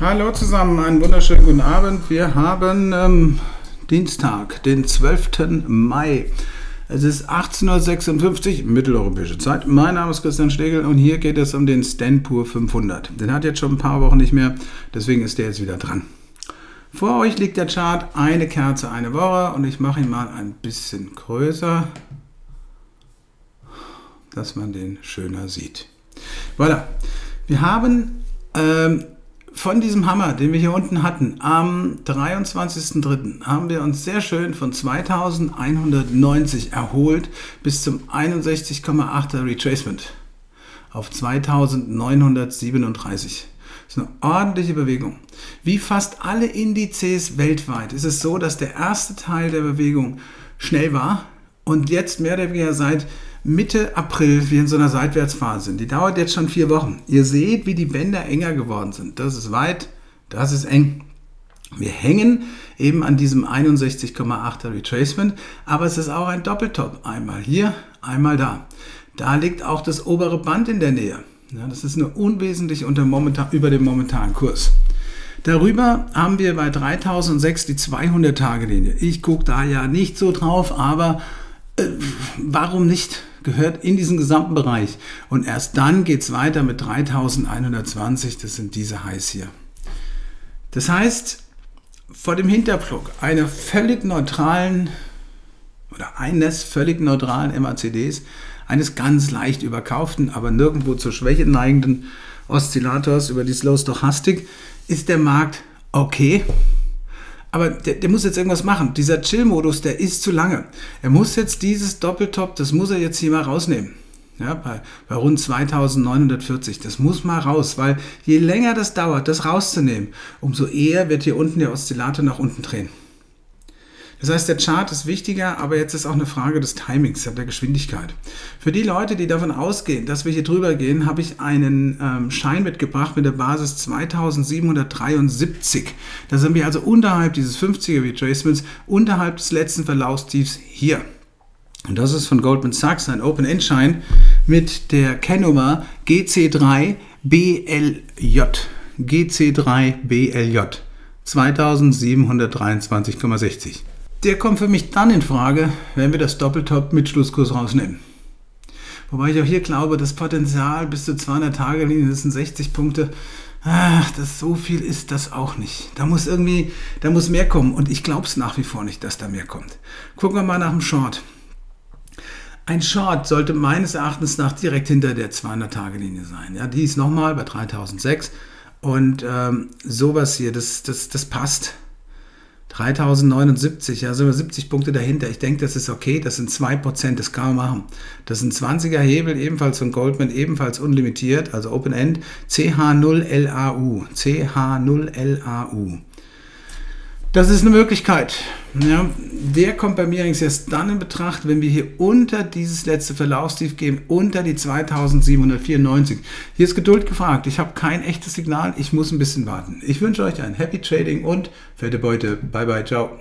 Hallo zusammen, einen wunderschönen guten Abend. Wir haben Dienstag, den 12. Mai. Es ist 18:56 Uhr, mitteleuropäische Zeit. Mein Name ist Christian Schlegel und hier geht es um den S&P 500. Den hat jetzt schon ein paar Wochen nicht mehr, deswegen ist der jetzt wieder dran. Vor euch liegt der Chart, eine Kerze, eine Woche, und ich mache ihn mal ein bisschen größer, dass man den schöner sieht. Voilà. Wir haben von diesem Hammer, den wir hier unten hatten, am 23.03. haben wir uns sehr schön von 2190 erholt bis zum 61,8er Retracement auf 2937. Das ist eine ordentliche Bewegung. Wie fast alle Indizes weltweit ist es so, dass der erste Teil der Bewegung schnell war und jetzt mehr oder weniger seit Mitte April wir in so einer Seitwärtsphase sind. Die dauert jetzt schon 4 Wochen. Ihr seht, wie die Bänder enger geworden sind. Das ist weit, das ist eng. Wir hängen eben an diesem 61,8er Retracement, aber es ist auch ein Doppeltop. Einmal hier, einmal da. Da liegt auch das obere Band in der Nähe. Ja, das ist nur unwesentlich über dem momentanen Kurs. Darüber haben wir bei 3006 die 200-Tage-Linie. Ich gucke da ja nicht so drauf, aber warum nicht? Gehört in diesen gesamten Bereich. Und erst dann geht es weiter mit 3120, das sind diese Highs hier. Das heißt, vor dem Hinterblick einer völlig neutralen oder eines völlig neutralen MACDs, eines ganz leicht überkauften, aber nirgendwo zur Schwäche neigenden Oszillators über die Slow-Stochastik, ist der Markt okay. Aber der muss jetzt irgendwas machen. Dieser Chill-Modus, der ist zu lange. Er muss jetzt dieses Doppeltop, das muss er jetzt hier mal rausnehmen. Ja, bei rund 2940. Das muss mal raus, weil je länger das dauert, das rauszunehmen, umso eher wird hier unten der Oszillator nach unten drehen. Das heißt, der Chart ist wichtiger, aber jetzt ist auch eine Frage des Timings, der Geschwindigkeit. Für die Leute, die davon ausgehen, dass wir hier drüber gehen, habe ich einen Schein mitgebracht mit der Basis 2773. Da sind wir also unterhalb dieses 50er Retracements, unterhalb des letzten Verlaufstiefs hier. Und das ist von Goldman Sachs ein Open-End-Schein mit der Kennnummer GC3BLJ. GC3BLJ 2723,60. Der kommt für mich dann in Frage, wenn wir das Doppeltop mit Schlusskurs rausnehmen. Wobei ich auch hier glaube, das Potenzial bis zur 200-Tage-Linie, das sind 60 Punkte, ach, das so viel ist das auch nicht. Da muss mehr kommen, und ich glaube es nach wie vor nicht, dass da mehr kommt. Gucken wir mal nach dem Short. Ein Short sollte meines Erachtens nach direkt hinter der 200-Tage-Linie sein. Ja, die ist nochmal bei 3006 und sowas hier, das passt. 3079, ja, sind wir 70 Punkte dahinter. Ich denke, das ist okay, das sind 2%, das kann man machen. Das sind 20er Hebel, ebenfalls von Goldman, ebenfalls unlimitiert, also Open End, CH0LAU, CH0LAU. Das ist eine Möglichkeit. Ja, der kommt bei mir eigentlich erst dann in Betracht, wenn wir hier unter dieses letzte Verlaufstief gehen, unter die 2794. Hier ist Geduld gefragt. Ich habe kein echtes Signal. Ich muss ein bisschen warten. Ich wünsche euch ein Happy Trading und fette Beute. Bye, bye, ciao.